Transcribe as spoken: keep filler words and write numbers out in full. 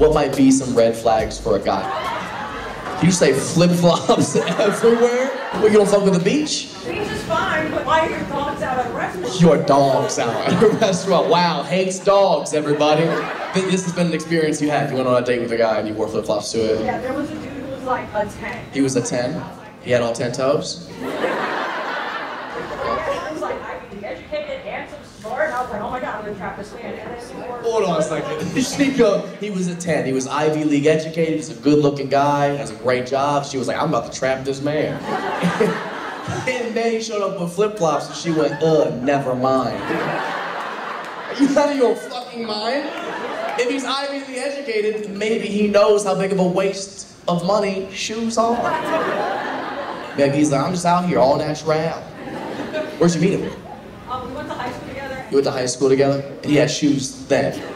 what might be some red flags for a guy? You say flip-flops everywhere? Well, you don't fuck with the beach? Beach is fine, but why are your dogs out at a restaurant? Your dog's out at a restaurant. Wow, hates dogs, everybody. This has been an experience you had. You went on a date with a guy and you wore flip-flops to it. Yeah, there was a dude who was like a ten. He was a ten? He had all ten toes? Hold on a second. Chico, he was a ten. He was Ivy League educated. He's a good-looking guy. Has a great job. She was like, I'm about to trap this man. And then he showed up with flip-flops, and she went, uh, never mind. Are you out of your fucking mind? If he's Ivy League educated, maybe he knows how big of a waste of money shoes are. Maybe he's like, I'm just out here all natural. Where'd you meet him? Um, we went to high school together. You went to high school together? And he had shoes then.